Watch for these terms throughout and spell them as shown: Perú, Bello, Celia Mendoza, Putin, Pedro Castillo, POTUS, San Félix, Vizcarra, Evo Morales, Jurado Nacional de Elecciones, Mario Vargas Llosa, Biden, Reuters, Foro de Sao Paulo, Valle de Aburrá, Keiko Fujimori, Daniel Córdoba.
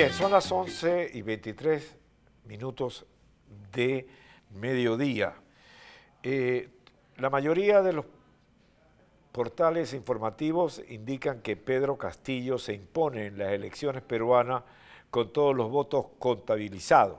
Bien, son las 11:23 de mediodía. La mayoría de los portales informativos indican que Pedro Castillo se impone en las elecciones peruanas con todos los votos contabilizados.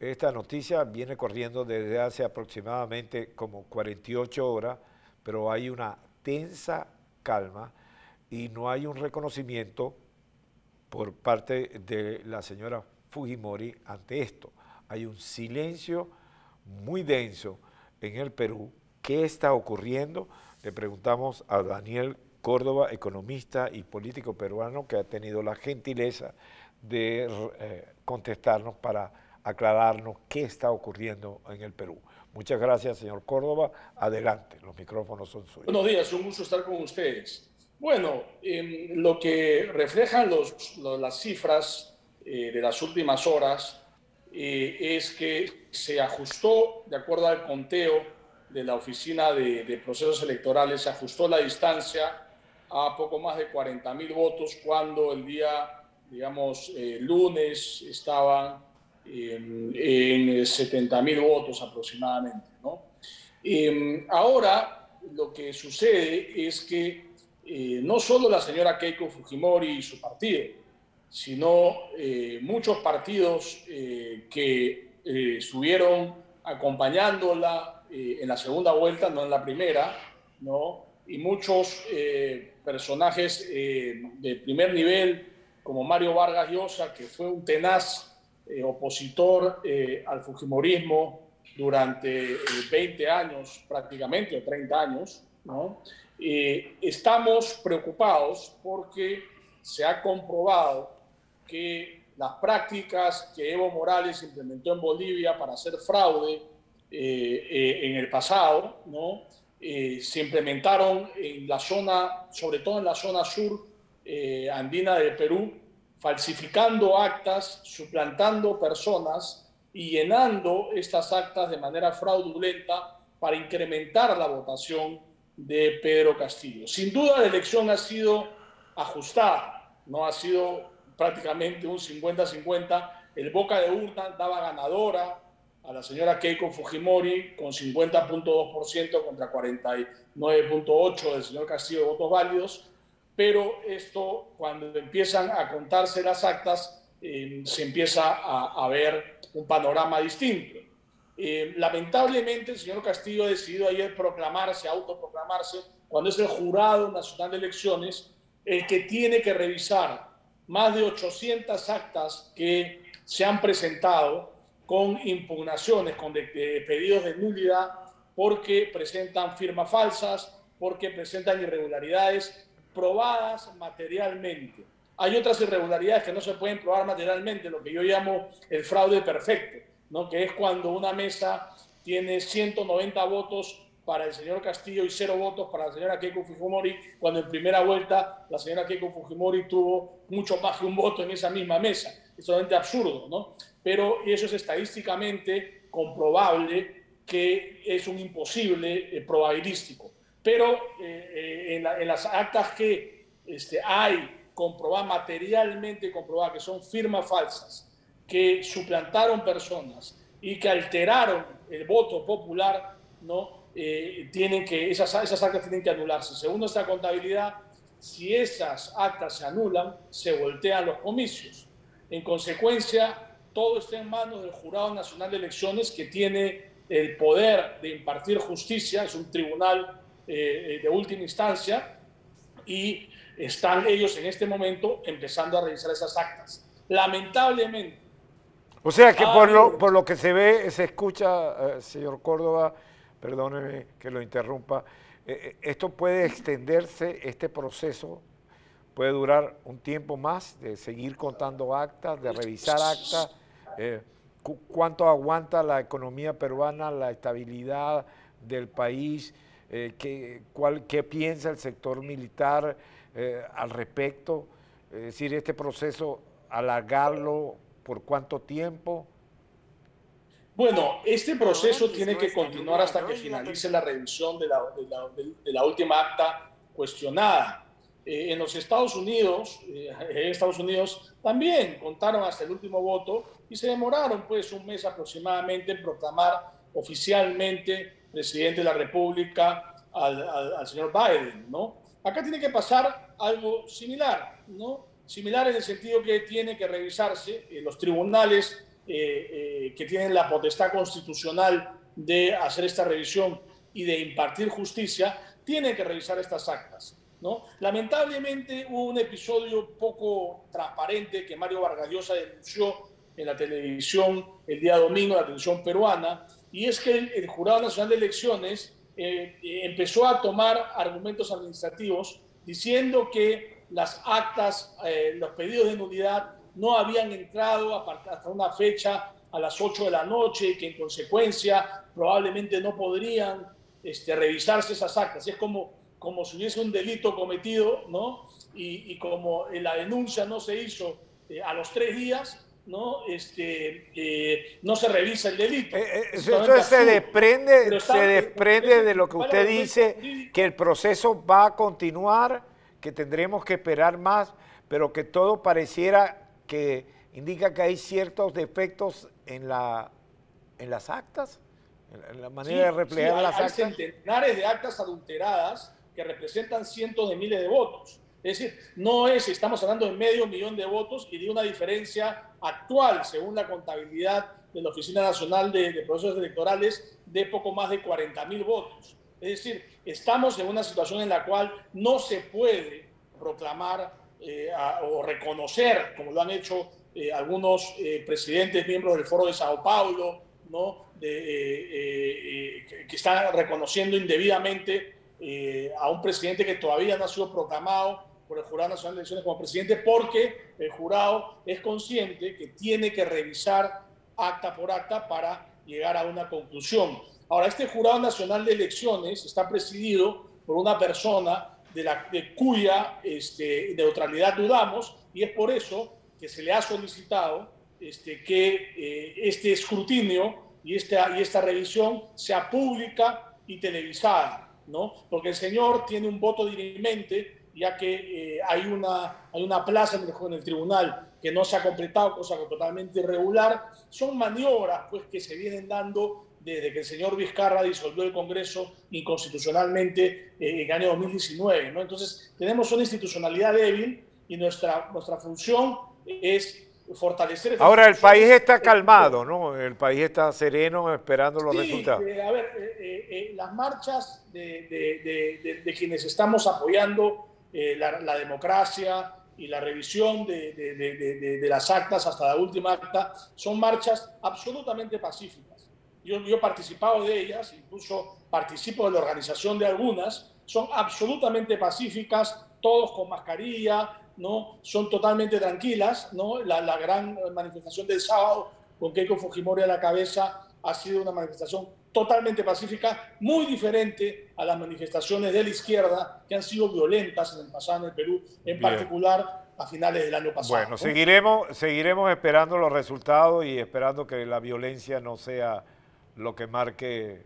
Esta noticia viene corriendo desde hace aproximadamente como 48 horas, pero hay una tensa calma y no hay un reconocimiento por parte de la señora Fujimori ante esto. Hay un silencio muy denso en el Perú. ¿Qué está ocurriendo? Le preguntamos a Daniel Córdoba, economista y político peruano, que ha tenido la gentileza de contestarnos para aclararnos qué está ocurriendo en el Perú. Muchas gracias, señor Córdoba. Adelante, los micrófonos son suyos. Buenos días, un gusto estar con ustedes. Bueno, lo que reflejan las cifras de las últimas horas es que se ajustó, de acuerdo al conteo de la Oficina de Procesos Electorales, se ajustó la distancia a poco más de 40.000 votos, cuando el día, digamos, lunes estaban en 70.000 votos aproximadamente, ¿no? Ahora lo que sucede es que no solo la señora Keiko Fujimori y su partido, sino muchos partidos que estuvieron acompañándola en la segunda vuelta, no en la primera, ¿no? Y muchos personajes de primer nivel, como Mario Vargas Llosa, que fue un tenaz opositor al fujimorismo durante 20 años prácticamente, o 30 años, ¿no? Estamos preocupados porque se ha comprobado que las prácticas que Evo Morales implementó en Bolivia para hacer fraude en el pasado, ¿no? Se implementaron en la zona, sobre todo en la zona sur andina del Perú, falsificando actas, suplantando personas y llenando estas actas de manera fraudulenta para incrementar la votación de Pedro Castillo. Sin duda la elección ha sido ajustada, no ha sido prácticamente un 50-50, el boca de urna daba ganadora a la señora Keiko Fujimori con 50.2% contra 49.8% del señor Castillo de votos válidos, pero esto, cuando empiezan a contarse las actas, se empieza a ver un panorama distinto. Lamentablemente el señor Castillo ha decidido ayer proclamarse, autoproclamarse, cuando es el Jurado Nacional de Elecciones el que tiene que revisar más de 800 actas que se han presentado con impugnaciones, con pedidos de nulidad, porque presentan firmas falsas, porque presentan irregularidades probadas materialmente. Hay otras irregularidades que no se pueden probar materialmente, lo que yo llamo el fraude perfecto, ¿no? Que es cuando una mesa tiene 190 votos para el señor Castillo y 0 votos para la señora Keiko Fujimori, cuando en primera vuelta la señora Keiko Fujimori tuvo mucho más que un voto en esa misma mesa. Es totalmente absurdo, ¿no? Pero eso es estadísticamente comprobable, que es un imposible probabilístico. Pero en las actas que hay comprobadas, materialmente comprobadas, que son firmas falsas, que suplantaron personas y que alteraron el voto popular, ¿no? Tienen que, esas actas tienen que anularse. Según nuestra contabilidad, si esas actas se anulan, se voltean los comicios. En consecuencia, todo está en manos del Jurado Nacional de Elecciones, que tiene el poder de impartir justicia, es un tribunal de última instancia, y están ellos en este momento empezando a revisar esas actas. Lamentablemente. O sea que por lo que se ve, se escucha, señor Córdoba, perdóneme que lo interrumpa, esto puede extenderse, este proceso puede durar un tiempo más, de seguir contando actas, de revisar actas, cuánto aguanta la economía peruana, la estabilidad del país, qué piensa el sector militar al respecto, es decir, este proceso, alargarlo por cuánto tiempo. Bueno, este proceso tiene que continuar hasta que finalice la revisión de la última acta cuestionada. En los Estados Unidos, también contaron hasta el último voto y se demoraron pues un mes aproximadamente en proclamar oficialmente presidente de la República al señor Biden, ¿no? Acá tiene que pasar algo similar, ¿no? Similar en el sentido que tiene que revisarse los tribunales que tienen la potestad constitucional de hacer esta revisión y de impartir justicia, tienen que revisar estas actas, ¿no? Lamentablemente hubo un episodio poco transparente que Mario Vargas Llosa denunció en la televisión el día domingo, la televisión peruana, y es que el Jurado Nacional de Elecciones empezó a tomar argumentos administrativos diciendo que las actas, los pedidos de nulidad no habían entrado hasta una fecha a las 8 de la noche y que en consecuencia probablemente no podrían revisarse esas actas. Es como si hubiese un delito cometido, ¿no? Y como la denuncia no se hizo a los 3 días, ¿no? No se revisa el delito. Entonces se desprende de lo que usted dice, que el proceso va a continuar, que tendremos que esperar más, pero que todo pareciera que indica que hay ciertos defectos en las actas, en la manera de reflejar las actas. Hay centenares de actas adulteradas que representan cientos de miles de votos. Es decir, estamos hablando de medio millón de votos y de una diferencia actual, según la contabilidad de la Oficina Nacional de Procesos Electorales, de poco más de 40.000 votos. Es decir, estamos en una situación en la cual no se puede proclamar o reconocer, como lo han hecho algunos presidentes, miembros del Foro de Sao Paulo, ¿no? Que están reconociendo indebidamente a un presidente que todavía no ha sido proclamado por el Jurado Nacional de Elecciones como presidente, porque el jurado es consciente que tiene que revisar acta por acta para llegar a una conclusión. Ahora, este Jurado Nacional de Elecciones está presidido por una persona de cuya neutralidad dudamos, y es por eso que se le ha solicitado que este escrutinio y esta revisión sea pública y televisada, ¿no? Porque el señor tiene un voto dirimente, ya que hay una plaza en el tribunal que no se ha completado, cosa totalmente irregular. Son maniobras pues, que se vienen dando desde que el señor Vizcarra disolvió el Congreso inconstitucionalmente en el año 2019. ¿No? Entonces, tenemos una institucionalidad débil y nuestra función es fortalecer esta. Ahora, el país está calmado, ¿no? El país está sereno esperando los resultados. A ver, las marchas de quienes estamos apoyando la democracia y la revisión de las actas hasta la última acta son marchas absolutamente pacíficas. Yo he participado de ellas, incluso participo de la organización de algunas, son absolutamente pacíficas, todos con mascarilla, ¿no? Son totalmente tranquilas, ¿no? La gran manifestación del sábado con Keiko Fujimori a la cabeza ha sido una manifestación totalmente pacífica, muy diferente a las manifestaciones de la izquierda que han sido violentas en el pasado en el Perú, en particular a finales del año pasado. Bueno, seguiremos esperando los resultados y esperando que la violencia no sea lo que marque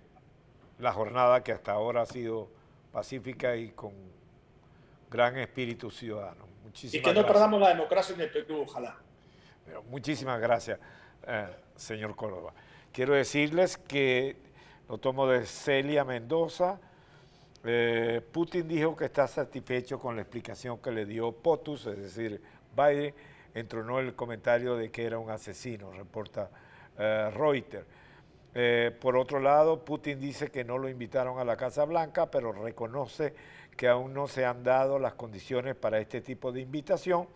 la jornada, que hasta ahora ha sido pacífica y con gran espíritu ciudadano. Muchísimas gracias. Y que no perdamos la democracia en el Perú, ojalá. Pero muchísimas gracias, señor Córdoba. Quiero decirles que lo tomo de Celia Mendoza. Putin dijo que está satisfecho con la explicación que le dio POTUS, es decir, Biden, entronó el comentario de que era un asesino, reporta Reuters. Por otro lado, Putin dice que no lo invitaron a la Casa Blanca, pero reconoce que aún no se han dado las condiciones para este tipo de invitación,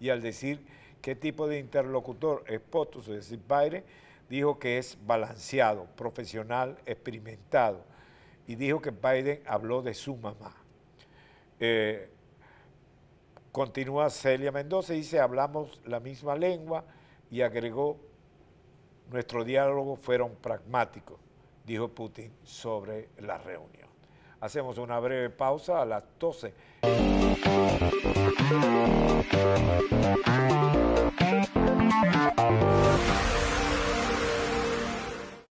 y al decir qué tipo de interlocutor es POTUS, es decir, Biden, dijo que es balanceado, profesional, experimentado, y dijo que Biden habló de su mamá. Continúa Celia Mendoza, dice, hablamos la misma lengua, y agregó, nuestro diálogo fueron pragmáticos, dijo Putin sobre la reunión. Hacemos una breve pausa a las 12.